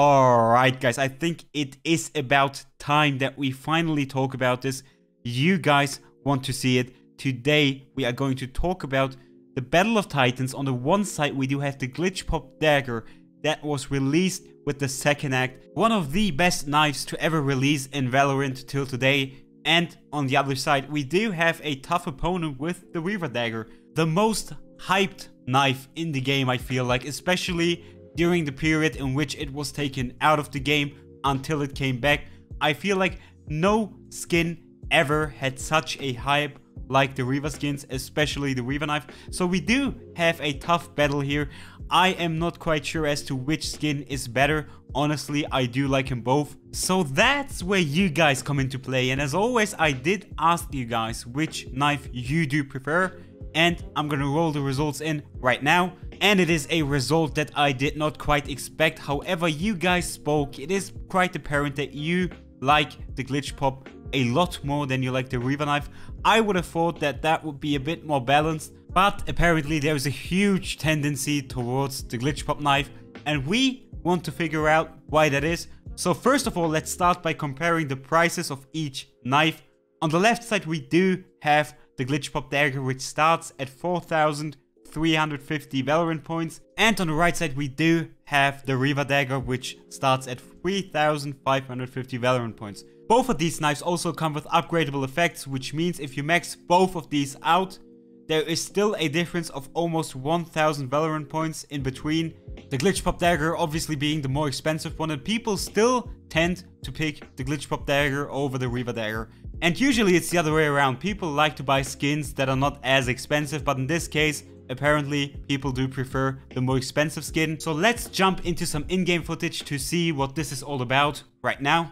Alright guys, I think it is about time that we finally talk about this. You guys want to see it. Today we are going to talk about the Battle of Titans. On the one side we do have the Glitchpop Dagger that was released with the second act. One of the best knives to ever release in Valorant till today. And on the other side we do have a tough opponent with the Reaver Dagger. The most hyped knife in the game, I feel like, especially during the period in which it was taken out of the game until it came back. I feel like no skin ever had such a hype like the Reaver skins, especially the Reaver knife. So we do have a tough battle here. I am not quite sure as to which skin is better. Honestly, I do like them both. So that's where you guys come into play. And as always, I did ask you guys which knife you do prefer. And I'm gonna roll the results in right now. And it is a result that I did not quite expect. However, you guys spoke. It is quite apparent that you like the Glitchpop a lot more than you like the Reaver knife. I would have thought that that would be a bit more balanced, but apparently there is a huge tendency towards the Glitchpop knife, and we want to figure out why that is. So first of all, let's start by comparing the prices of each knife. On the left side we do have the Glitchpop Dagger, which starts at 4,350 Valorant points, and on the right side we do have the Reaver Dagger, which starts at 3,550 Valorant points. Both of these knives also come with upgradable effects, which means if you max both of these out, there is still a difference of almost 1,000 Valorant points in between. The Glitchpop Dagger obviously being the more expensive one, and people still tend to pick the Glitchpop Dagger over the Reaver Dagger. And usually it's the other way around. People like to buy skins that are not as expensive, but in this case, apparently people do prefer the more expensive skin. So let's jump into some in-game footage to see what this is all about right now.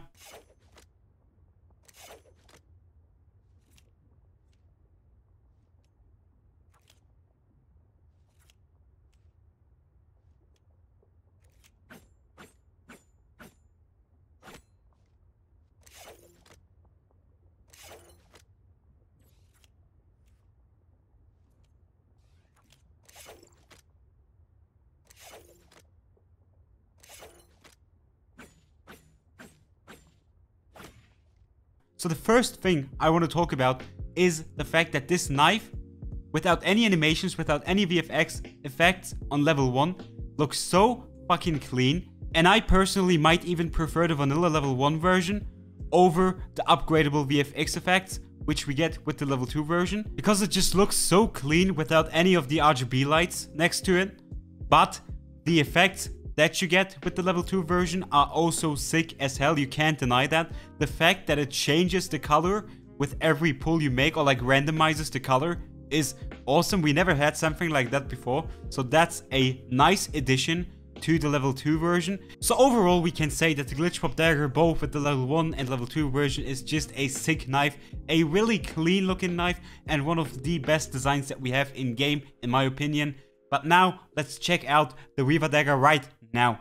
So the first thing I want to talk about is the fact that this knife, without any animations, without any VFX effects on level 1, looks so fucking clean. And I personally might even prefer the vanilla level 1 version over the upgradable VFX effects, which we get with the level 2 version, because it just looks so clean without any of the RGB lights next to it. But the effects that you get with the level 2 version are also sick as hell. You can't deny that. The fact that it changes the color with every pull you make, or like randomizes the color, is awesome. We never had something like that before, so that's a nice addition to the level 2 version. So overall we can say that the Glitchpop Dagger, both with the level 1 and level 2 version, is just a sick knife, a really clean looking knife, and one of the best designs that we have in game, in my opinion. But now let's check out the Reaver Dagger right now.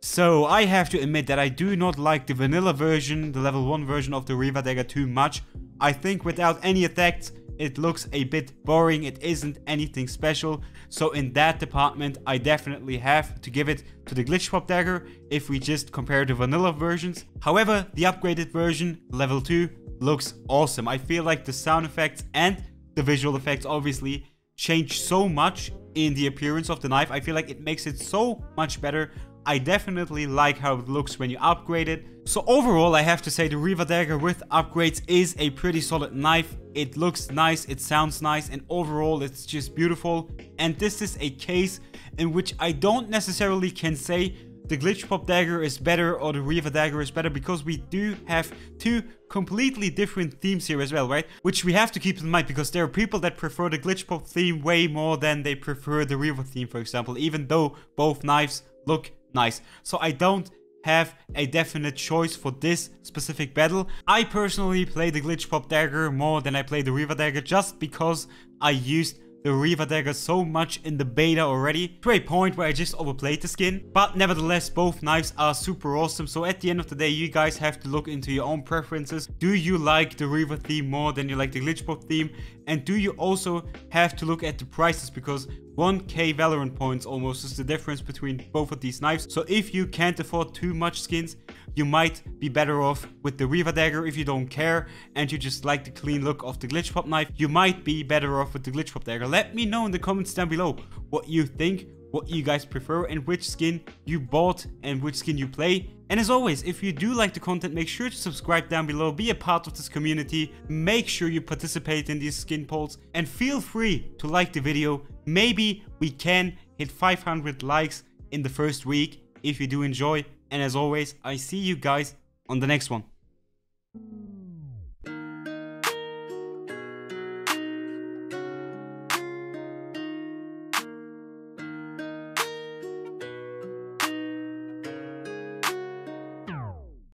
So I have to admit that I do not like the vanilla version, the level 1 version of the Reaver Dagger too much. I think without any effects, it looks a bit boring. It isn't anything special. So in that department, I definitely have to give it to the Glitchpop Dagger if we just compare the vanilla versions. However, the upgraded version, level 2, looks awesome. I feel like the sound effects and the visual effects obviously change so much in the appearance of the knife. I feel like it makes it so much better. I definitely like how it looks when you upgrade it. So overall I have to say the Reaver Dagger with upgrades is a pretty solid knife. It looks nice, it sounds nice, and overall it's just beautiful. And this is a case in which I don't necessarily can say the Glitchpop Dagger is better or the Reaver Dagger is better, because we do have two completely different themes here as well, right? Which we have to keep in mind, because there are people that prefer the Glitchpop theme way more than they prefer the Reaver theme, for example, even though both knives look nice. So I don't have a definite choice for this specific battle. I personally play the Glitchpop Dagger more than I play the Reaver Dagger, just because I used the Reaver Dagger so much in the beta already, to a point where I just overplayed the skin. But nevertheless, both knives are super awesome. So at the end of the day, you guys have to look into your own preferences. Do you like the Reaver theme more than you like the Glitchpop theme? And do you also have to look at the prices, because 1k Valorant points almost is the difference between both of these knives. So if you can't afford too much skins, you might be better off with the Reaver Dagger. If you don't care and you just like the clean look of the Glitchpop knife, you might be better off with the Glitchpop Dagger. Let me know in the comments down below what you think, what you guys prefer, and which skin you bought and which skin you play. And as always, if you do like the content, make sure to subscribe down below, be a part of this community, make sure you participate in these skin polls, and feel free to like the video. Maybe we can hit 500 likes in the first week if you do enjoy. And as always, I see you guys on the next one.